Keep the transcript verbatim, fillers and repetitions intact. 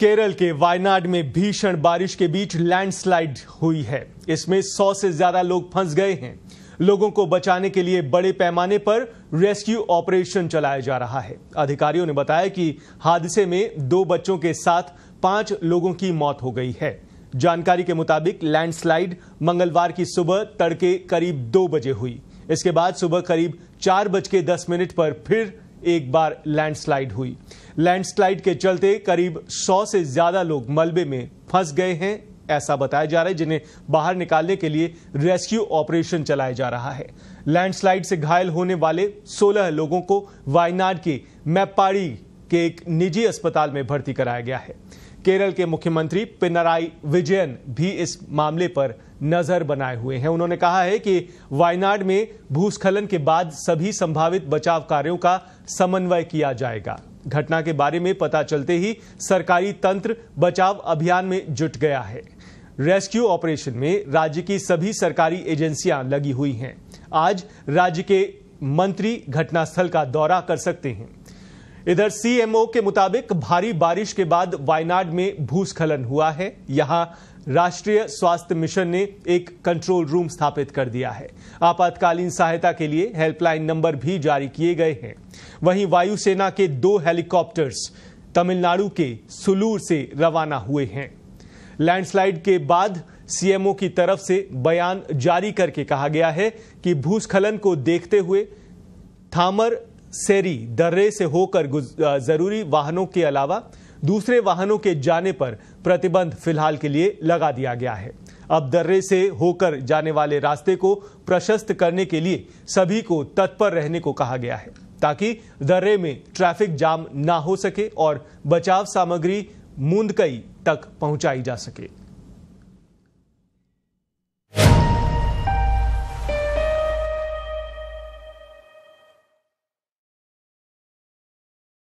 केरल के वायनाड में भीषण बारिश के बीच लैंडस्लाइड हुई है। इसमें सौ से ज्यादा लोग फंस गए हैं। लोगों को बचाने के लिए बड़े पैमाने पर रेस्क्यू ऑपरेशन चलाया जा रहा है। अधिकारियों ने बताया कि हादसे में दो बच्चों के साथ पांच लोगों की मौत हो गई है। जानकारी के मुताबिक लैंडस्लाइड मंगलवार की सुबह तड़के करीब दो बजे हुई। इसके बाद सुबह करीब चार बज के दस मिनट पर फिर एक बार लैंडस्लाइड हुई। लैंडस्लाइड के चलते करीब सौ से ज्यादा लोग मलबे में फंस गए हैं, ऐसा बताया जा रहा है, जिन्हें बाहर निकालने के लिए रेस्क्यू ऑपरेशन चलाया जा रहा है। लैंडस्लाइड से घायल होने वाले सोलह लोगों को वायनाड के मैपाड़ी के एक निजी अस्पताल में भर्ती कराया गया है। केरल के मुख्यमंत्री पिनराई विजयन भी इस मामले पर नजर बनाए हुए हैं। उन्होंने कहा है कि वायनाड में भूस्खलन के बाद सभी संभावित बचाव कार्यों का समन्वय किया जाएगा। घटना के बारे में पता चलते ही सरकारी तंत्र बचाव अभियान में जुट गया है। रेस्क्यू ऑपरेशन में राज्य की सभी सरकारी एजेंसियां लगी हुई हैं। आज राज्य के मंत्री घटनास्थल का दौरा कर सकते हैं। इधर सीएमओ के मुताबिक भारी बारिश के बाद वायनाड में भूस्खलन हुआ है। यहां राष्ट्रीय स्वास्थ्य मिशन ने एक कंट्रोल रूम स्थापित कर दिया है। आपातकालीन सहायता के लिए हेल्पलाइन नंबर भी जारी किए गए हैं। वहीं वायुसेना के दो हेलीकॉप्टर्स तमिलनाडु के सुलूर से रवाना हुए हैं। लैंडस्लाइड के बाद सीएमओ की तरफ से बयान जारी करके कहा गया है कि भूस्खलन को देखते हुए थामर सैरी दर्रे से होकर जरूरी वाहनों के अलावा दूसरे वाहनों के जाने पर प्रतिबंध फिलहाल के लिए लगा दिया गया है। अब दर्रे से होकर जाने वाले रास्ते को प्रशस्त करने के लिए सभी को तत्पर रहने को कहा गया है, ताकि दर्रे में ट्रैफिक जाम ना हो सके और बचाव सामग्री मुंदकई तक पहुंचाई जा सके।